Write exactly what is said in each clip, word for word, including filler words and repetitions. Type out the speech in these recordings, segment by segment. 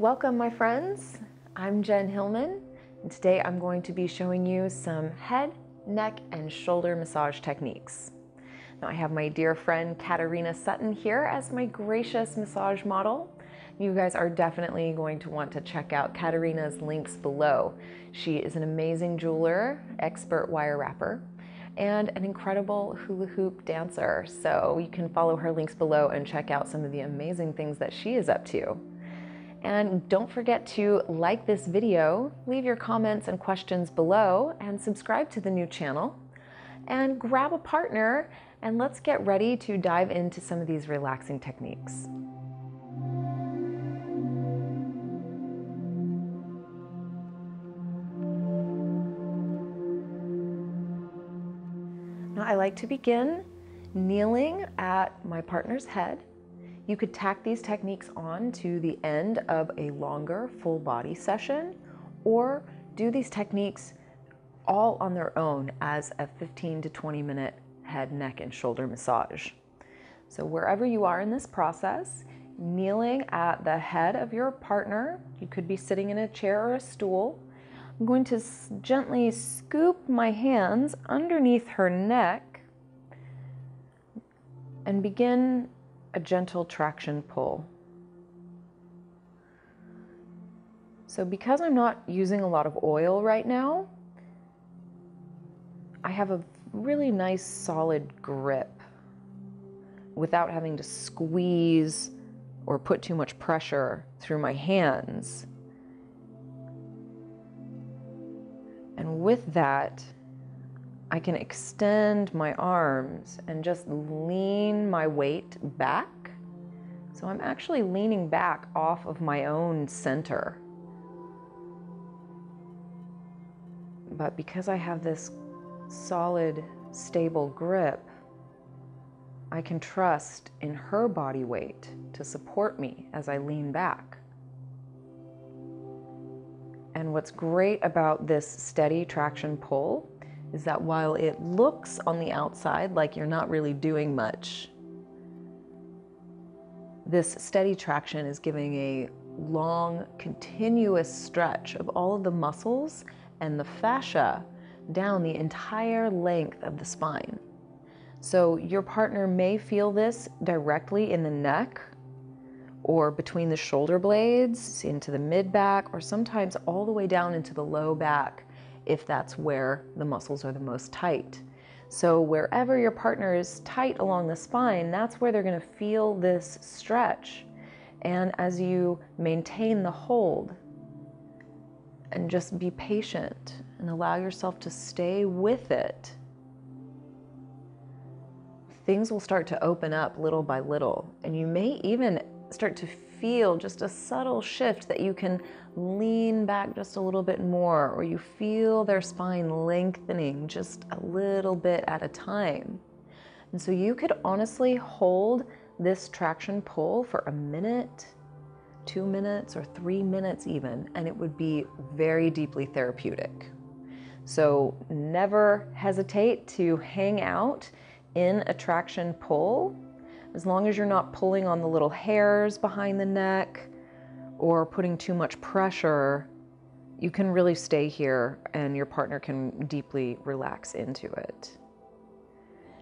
Welcome, my friends. I'm Jen Hilman, and today I'm going to be showing you some head, neck, and shoulder massage techniques. Now, I have my dear friend Caterina Suttin here as my gracious massage model. You guys are definitely going to want to check out Caterina's links below. She is an amazing jeweler, expert wire wrapper, and an incredible hula hoop dancer. So you can follow her links below and check out some of the amazing things that she is up to. And don't forget to like this video, leave your comments and questions below, and subscribe to the new channel. And grab a partner, and let's get ready to dive into some of these relaxing techniques. Now, I like to begin kneeling at my partner's head. You could tack these techniques on to the end of a longer full body session, or do these techniques all on their own as a fifteen to twenty minute head, neck, and shoulder massage. So wherever you are in this process, kneeling at the head of your partner, you could be sitting in a chair or a stool. I'm going to gently scoop my hands underneath her neck and begin a gentle traction pull. So because I'm not using a lot of oil right now, I have a really nice solid grip without having to squeeze or put too much pressure through my hands. And with that, I can extend my arms and just lean my weight back. So I'm actually leaning back off of my own center. But because I have this solid, stable grip, I can trust in her body weight to support me as I lean back. And what's great about this steady traction pull is that while it looks on the outside like you're not really doing much, this steady traction is giving a long, continuous stretch of all of the muscles and the fascia down the entire length of the spine. So your partner may feel this directly in the neck or between the shoulder blades into the mid back, or sometimes all the way down into the low back, if that's where the muscles are the most tight. So wherever your partner is tight along the spine, that's where they're going to feel this stretch. And as you maintain the hold, and just be patient and allow yourself to stay with it, things will start to open up little by little. And you may even start to feel just a subtle shift that you can lean back just a little bit more, or you feel their spine lengthening just a little bit at a time. And so you could honestly hold this traction pull for a minute, two minutes, or three minutes even, and it would be very deeply therapeutic. So never hesitate to hang out in a traction pull, as long as you're not pulling on the little hairs behind the neck or putting too much pressure. You can really stay here and your partner can deeply relax into it.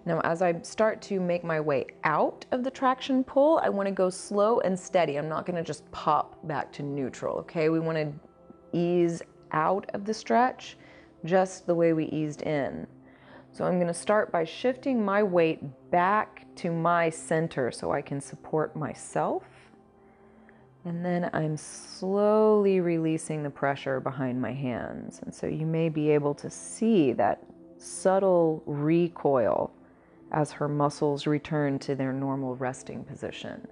Now, as I start to make my way out of the traction pull, I want to go slow and steady. I'm not going to just pop back to neutral, okay? We want to ease out of the stretch just the way we eased in. So I'm going to start by shifting my weight back to my center so I can support myself. And then I'm slowly releasing the pressure behind my hands. And so you may be able to see that subtle recoil as her muscles return to their normal resting position.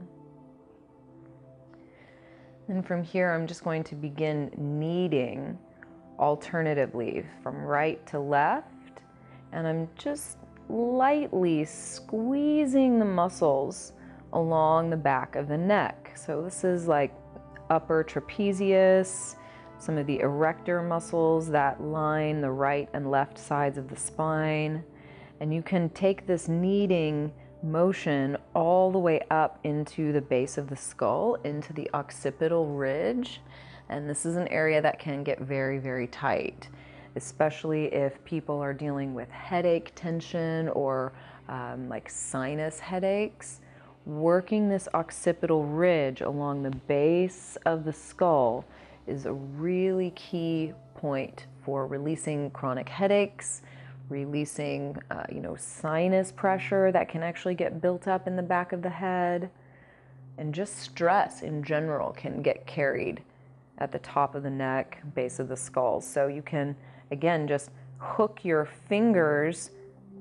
And from here, I'm just going to begin kneading alternatively from right to left. And I'm just lightly squeezing the muscles along the back of the neck. So this is like upper trapezius, some of the erector muscles that line the right and left sides of the spine. And you can take this kneading motion all the way up into the base of the skull, into the occipital ridge. And this is an area that can get very, very tight, especially if people are dealing with headache tension or um, like sinus headaches. Working this occipital ridge along the base of the skull is a really key point for releasing chronic headaches, releasing uh, you know, sinus pressure that can actually get built up in the back of the head. And just stress in general can get carried at the top of the neck, base of the skull. So you can, again, just hook your fingers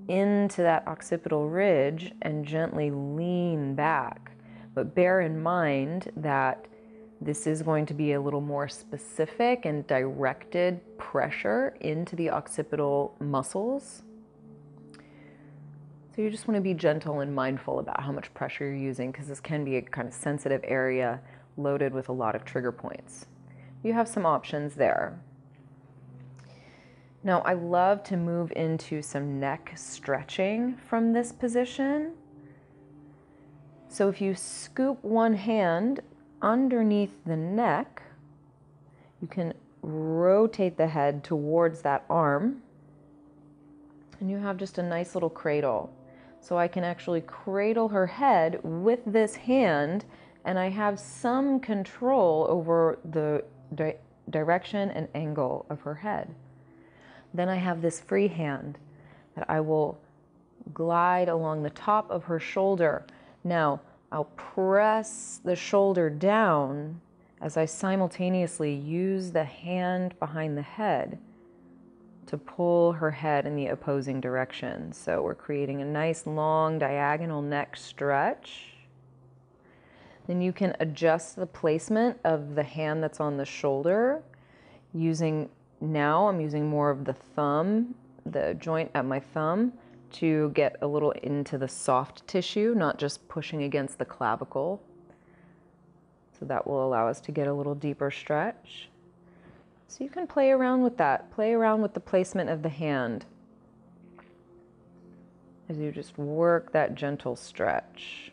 into that occipital ridge and gently lean back. But bear in mind that this is going to be a little more specific and directed pressure into the occipital muscles. So you just want to be gentle and mindful about how much pressure you're using, because this can be a kind of sensitive area loaded with a lot of trigger points. You have some options there. Now, I love to move into some neck stretching from this position. So if you scoop one hand underneath the neck, you can rotate the head towards that arm, and you have just a nice little cradle. So I can actually cradle her head with this hand, and I have some control over the di- direction and angle of her head. Then I have this free hand that I will glide along the top of her shoulder. Now, I'll press the shoulder down as I simultaneously use the hand behind the head to pull her head in the opposing direction. So we're creating a nice long diagonal neck stretch. Then you can adjust the placement of the hand that's on the shoulder using, now I'm using more of the thumb, the joint at my thumb, to get a little into the soft tissue, not just pushing against the clavicle. So that will allow us to get a little deeper stretch. So you can play around with that. Play around with the placement of the hand as you just work that gentle stretch.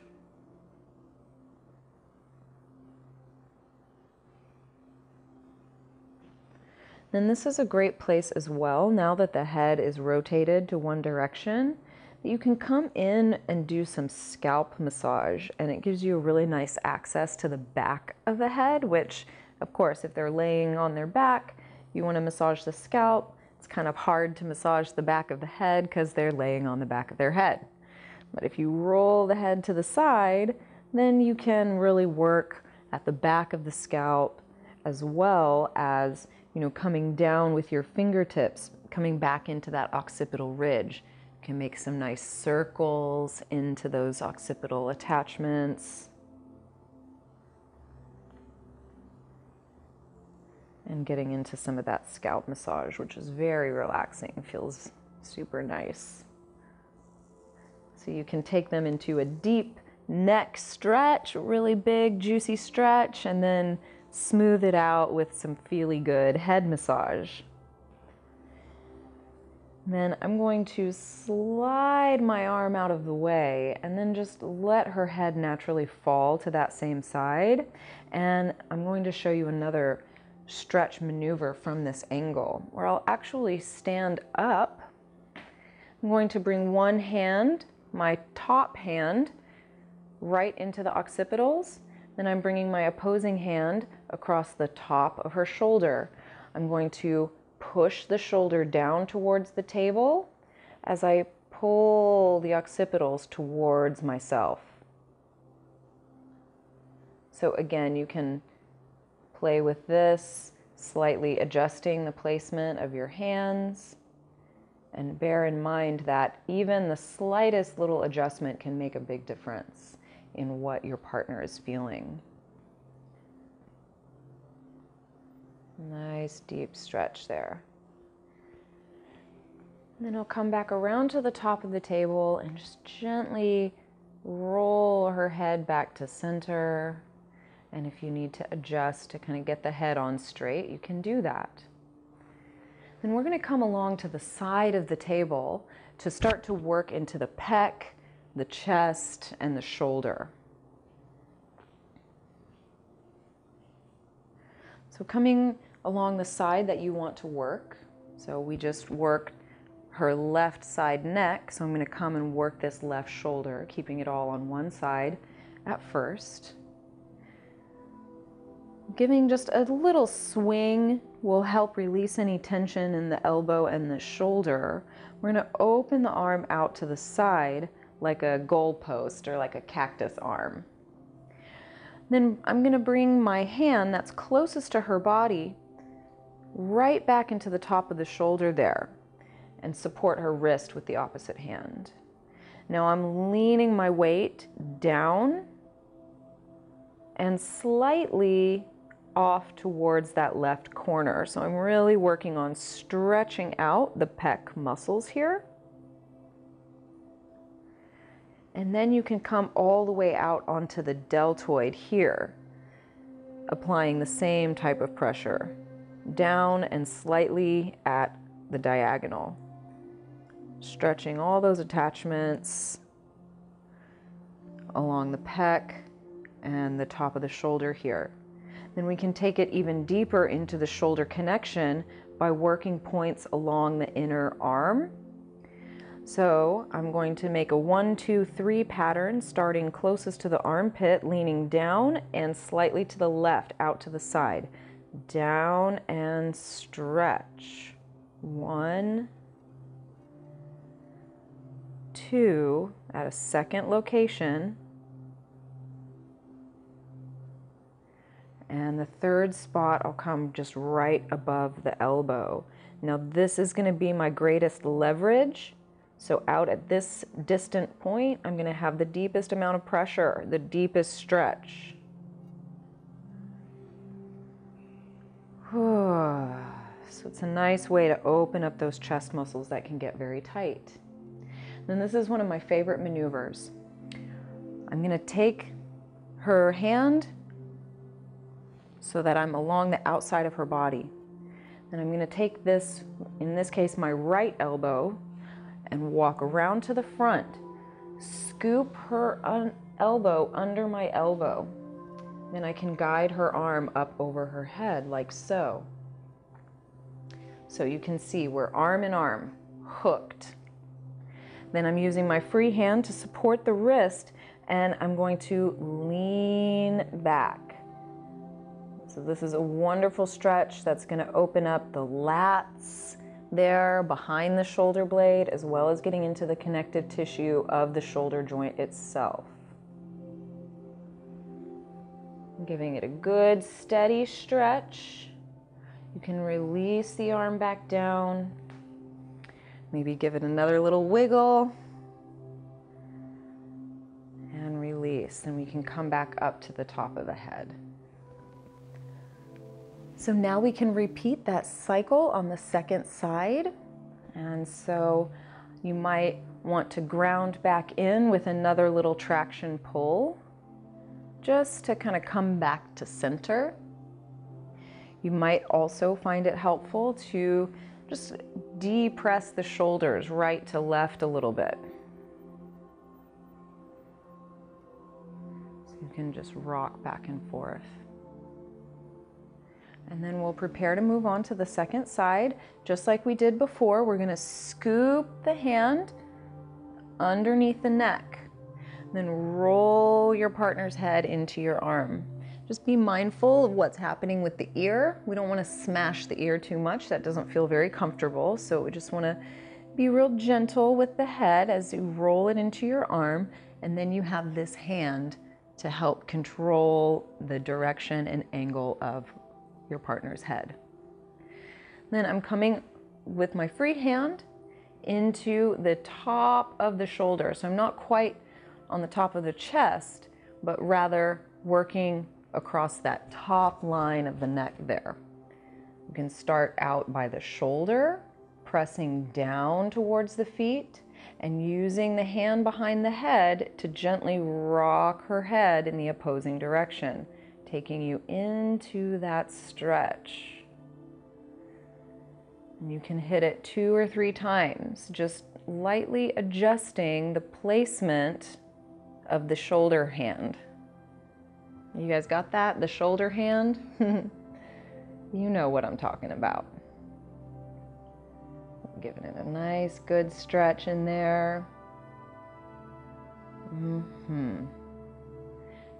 Then this is a great place as well, now that the head is rotated to one direction, that you can come in and do some scalp massage, and it gives you a really nice access to the back of the head, which, of course, if they're laying on their back, you want to massage the scalp. It's kind of hard to massage the back of the head because they're laying on the back of their head. But if you roll the head to the side, then you can really work at the back of the scalp, as well as, you know, coming down with your fingertips, coming back into that occipital ridge. You can make some nice circles into those occipital attachments. And getting into some of that scalp massage, which is very relaxing, feels super nice. So you can take them into a deep neck stretch, really big, juicy stretch, and then smooth it out with some feely good head massage. Then I'm going to slide my arm out of the way and then just let her head naturally fall to that same side. And I'm going to show you another stretch maneuver from this angle where I'll actually stand up. I'm going to bring one hand, my top hand, right into the occipitals. Then I'm bringing my opposing hand across the top of her shoulder. I'm going to push the shoulder down towards the table as I pull the occipitals towards myself. So again, you can play with this, slightly adjusting the placement of your hands. And bear in mind that even the slightest little adjustment can make a big difference in what your partner is feeling. Nice deep stretch there. And then I'll come back around to the top of the table and just gently roll her head back to center. And if you need to adjust to kind of get the head on straight, you can do that. Then we're going to come along to the side of the table to start to work into the pec, the chest and the shoulder. So coming along the side that you want to work, so we just worked her left side neck, so I'm going to come and work this left shoulder, keeping it all on one side at first. Giving just a little swing will help release any tension in the elbow and the shoulder. We're going to open the arm out to the side like a goalpost or like a cactus arm. Then I'm going to bring my hand that's closest to her body right back into the top of the shoulder there and support her wrist with the opposite hand. Now I'm leaning my weight down and slightly off towards that left corner. So I'm really working on stretching out the pec muscles here. And then you can come all the way out onto the deltoid here, applying the same type of pressure, down and slightly at the diagonal. Stretching all those attachments along the pec and the top of the shoulder here. Then we can take it even deeper into the shoulder connection by working points along the inner arm. So I'm going to make a one, two, three pattern, starting closest to the armpit, leaning down and slightly to the left, out to the side. Down and stretch. One, two, at a second location. And the third spot, I'll come just right above the elbow. Now this is going to be my greatest leverage. So out at this distant point, I'm going to have the deepest amount of pressure, the deepest stretch. So it's a nice way to open up those chest muscles that can get very tight. Then this is one of my favorite maneuvers. I'm going to take her hand so that I'm along the outside of her body. And I'm going to take this, in this case, my right elbow, and walk around to the front. Scoop her un- elbow under my elbow. Then I can guide her arm up over her head like so. So you can see we're arm in arm, hooked. Then I'm using my free hand to support the wrist, and I'm going to lean back. So this is a wonderful stretch that's going to open up the lats there behind the shoulder blade, as well as getting into the connective tissue of the shoulder joint itself. Giving it a good steady stretch. You can release the arm back down. Maybe give it another little wiggle. And release. And we can come back up to the top of the head. So now we can repeat that cycle on the second side. And so you might want to ground back in with another little traction pull, just to kind of come back to center. You might also find it helpful to just depress the shoulders right to left a little bit. So you can just rock back and forth. And then we'll prepare to move on to the second side. Just like we did before, we're going to scoop the hand underneath the neck. Then roll your partner's head into your arm. Just be mindful of what's happening with the ear. We don't want to smash the ear too much. That doesn't feel very comfortable. So we just want to be real gentle with the head as you roll it into your arm. And then you have this hand to help control the direction and angle of your partner's head. Then I'm coming with my free hand into the top of the shoulder. So I'm not quite on the top of the chest, but rather working across that top line of the neck there. You can start out by the shoulder, pressing down towards the feet, and using the hand behind the head to gently rock her head in the opposing direction. Taking you into that stretch. And you can hit it two or three times, just lightly adjusting the placement of the shoulder hand. You guys got that? The shoulder hand? You know what I'm talking about. Giving it a nice good stretch in there. Mm-hmm.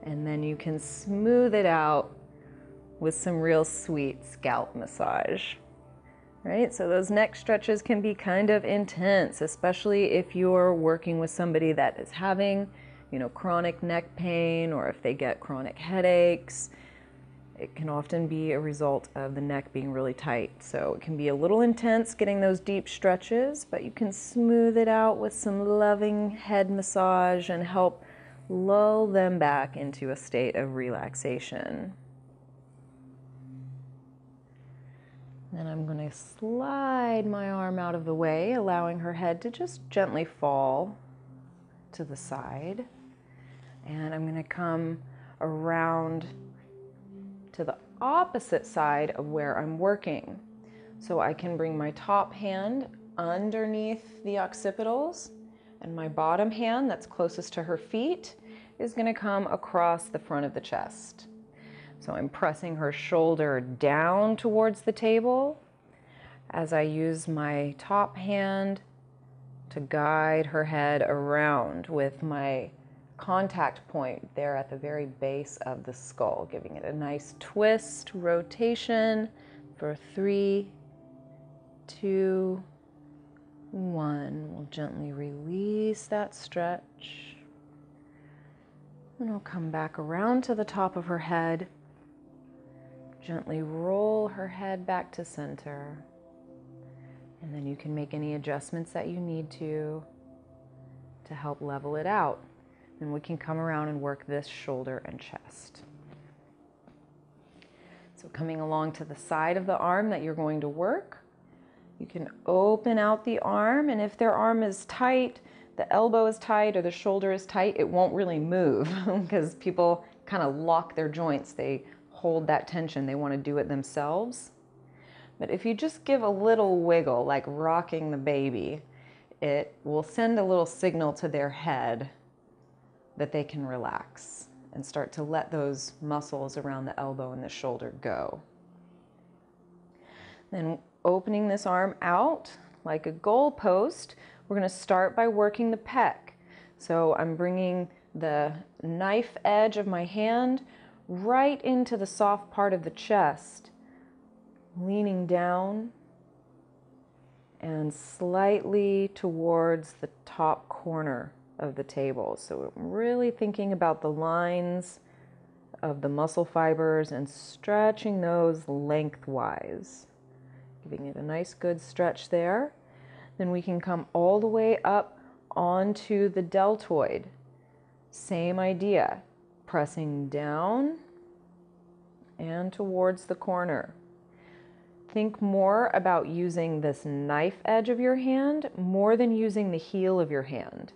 And then you can smooth it out with some real sweet scalp massage. Right? So those neck stretches can be kind of intense, especially if you're working with somebody that is having, you know, chronic neck pain, or if they get chronic headaches. It can often be a result of the neck being really tight. So it can be a little intense getting those deep stretches, but you can smooth it out with some loving head massage and help lull them back into a state of relaxation. Then I'm going to slide my arm out of the way, allowing her head to just gently fall to the side. And I'm going to come around to the opposite side of where I'm working. So I can bring my top hand underneath the occipitals, and my bottom hand that's closest to her feet is going to come across the front of the chest. So I'm pressing her shoulder down towards the table as I use my top hand to guide her head around with my contact point there at the very base of the skull, giving it a nice twist rotation for three, two, one. We'll gently release that stretch. And we'll come back around to the top of her head. Gently roll her head back to center. And then you can make any adjustments that you need to to help level it out. And we can come around and work this shoulder and chest. So coming along to the side of the arm that you're going to work, you can open out the arm, and if their arm is tight, the elbow is tight, or the shoulder is tight, it won't really move because people kind of lock their joints. They hold that tension. They want to do it themselves. But if you just give a little wiggle, like rocking the baby, it will send a little signal to their head that they can relax and start to let those muscles around the elbow and the shoulder go. Then opening this arm out like a goalpost, we're going to start by working the pec. So I'm bringing the knife edge of my hand right into the soft part of the chest, leaning down and slightly towards the top corner of the table. So I'm really thinking about the lines of the muscle fibers and stretching those lengthwise, giving it a nice good stretch there. Then we can come all the way up onto the deltoid. Same idea, pressing down and towards the corner. Think more about using this knife edge of your hand more than using the heel of your hand.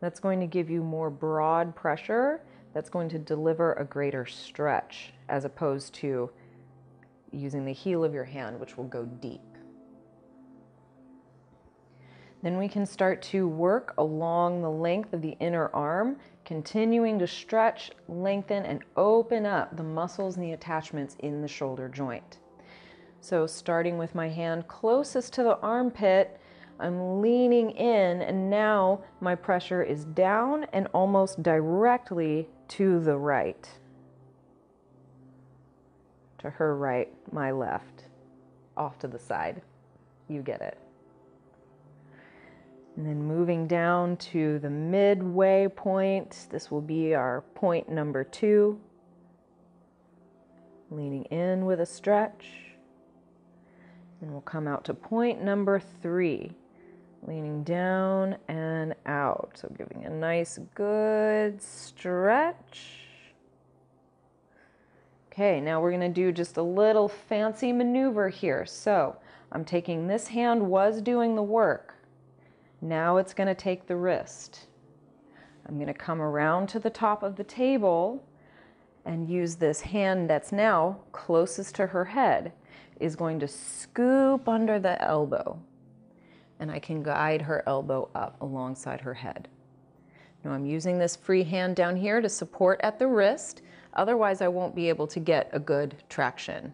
That's going to give you more broad pressure. That's going to deliver a greater stretch as opposed to using the heel of your hand, which will go deep. Then we can start to work along the length of the inner arm, continuing to stretch, lengthen, and open up the muscles and the attachments in the shoulder joint. So starting with my hand closest to the armpit, I'm leaning in, and now my pressure is down and almost directly to the right. To her right, my left, off to the side. You get it. And then moving down to the midway point, this will be our point number two. Leaning in with a stretch. And we'll come out to point number three. Leaning down and out. So giving a nice good stretch. Okay, now we're going to do just a little fancy maneuver here. So I'm taking this hand was doing the work. Now it's going to take the wrist. I'm going to come around to the top of the table and use this hand that's now closest to her head is going to scoop under the elbow. and I can guide her elbow up alongside her head. Now I'm using this free hand down here to support at the wrist, otherwise I won't be able to get a good traction.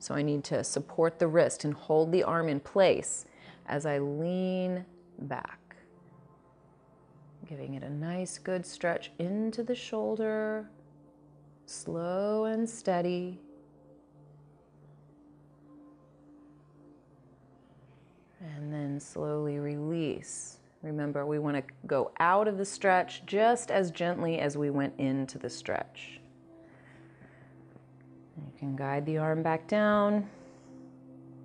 So I need to support the wrist and hold the arm in place as I lean back. Giving it a nice good stretch into the shoulder, slow and steady. And then slowly release. Remember, we want to go out of the stretch just as gently as we went into the stretch. You can guide the arm back down,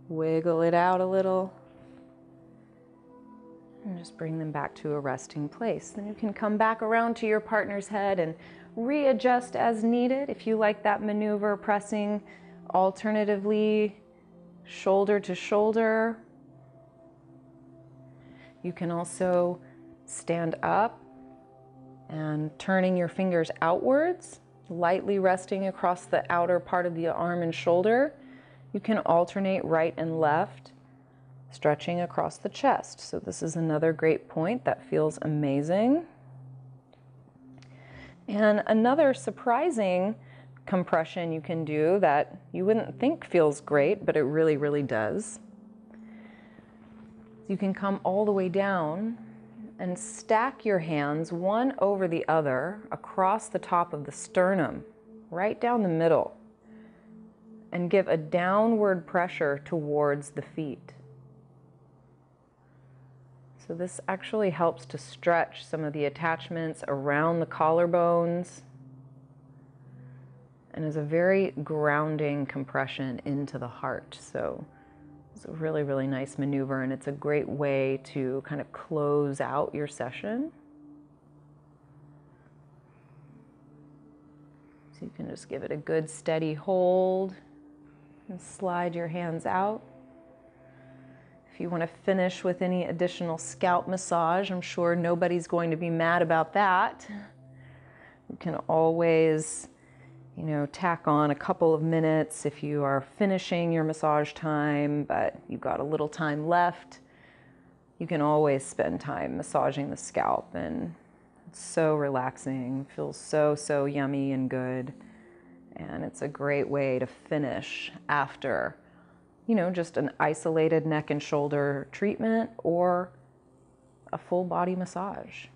wiggle it out a little, and just bring them back to a resting place. Then you can come back around to your partner's head and readjust as needed. If you like that maneuver, pressing alternatively shoulder to shoulder. You can also stand up and turning your fingers outwards, lightly resting across the outer part of the arm and shoulder. You can alternate right and left, stretching across the chest. So this is another great point that feels amazing. And another surprising compression you can do that you wouldn't think feels great, but it really, really does. You can come all the way down and stack your hands one over the other across the top of the sternum, right down the middle, and give a downward pressure towards the feet. So this actually helps to stretch some of the attachments around the collarbones and is a very grounding compression into the heart. So it's a really, really nice maneuver, and it's a great way to kind of close out your session. So you can just give it a good steady hold and slide your hands out. If you want to finish with any additional scalp massage, I'm sure nobody's going to be mad about that. You can always, you know, tack on a couple of minutes if you are finishing your massage time, but you've got a little time left. You can always spend time massaging the scalp, and it's so relaxing. It feels so, so yummy and good, and it's a great way to finish after, you know, just an isolated neck and shoulder treatment or a full body massage.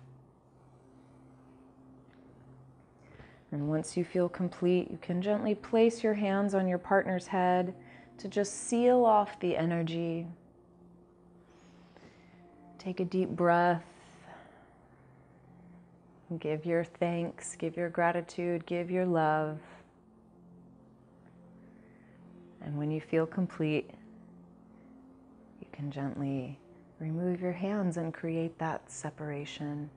And once you feel complete, you can gently place your hands on your partner's head to just seal off the energy. Take a deep breath. Give your thanks, give your gratitude, give your love. And when you feel complete, you can gently remove your hands and create that separation.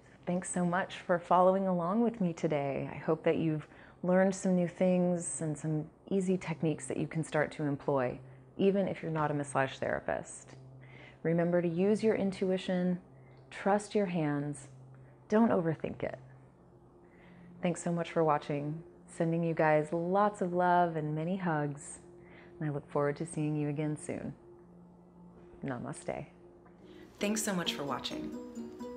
So thanks so much for following along with me today. I hope that you've learned some new things and some easy techniques that you can start to employ, even if you're not a massage therapist. Remember to use your intuition, trust your hands, don't overthink it. Thanks so much for watching. Sending you guys lots of love and many hugs, and I look forward to seeing you again soon. Namaste. Thanks so much for watching.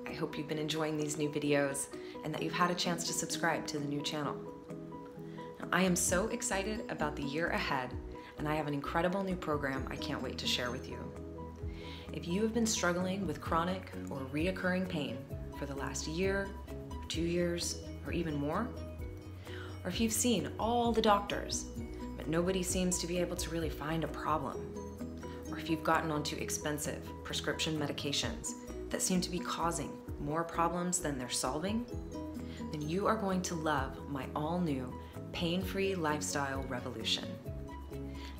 I hope you've been enjoying these new videos and that you've had a chance to subscribe to the new channel. Now, I am so excited about the year ahead, and I have an incredible new program I can't wait to share with you. If you have been struggling with chronic or reoccurring pain for the last year, two years, or even more, or if you've seen all the doctors, but nobody seems to be able to really find a problem, or if you've gotten onto expensive prescription medications that seem to be causing more problems than they're solving, then you are going to love my all-new Pain-Free Lifestyle Revolution.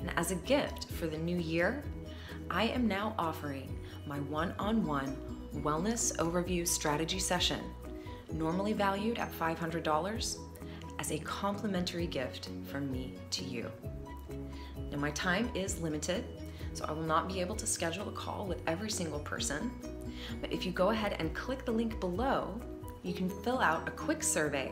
And as a gift for the new year, I am now offering my one-on-one wellness overview strategy session, normally valued at five hundred dollars, as a complimentary gift from me to you. Now, my time is limited, so I will not be able to schedule a call with every single person, but if you go ahead and click the link below, you can fill out a quick survey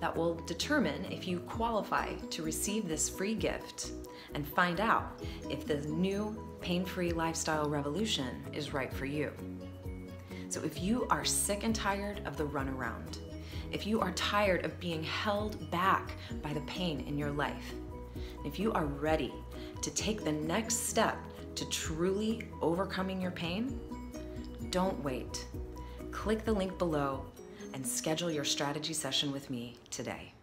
that will determine if you qualify to receive this free gift and find out if the new pain-free lifestyle revolution is right for you. So if you are sick and tired of the runaround, if you are tired of being held back by the pain in your life, if you are ready to take the next step to truly overcoming your pain, don't wait. Click the link below and schedule your strategy session with me today.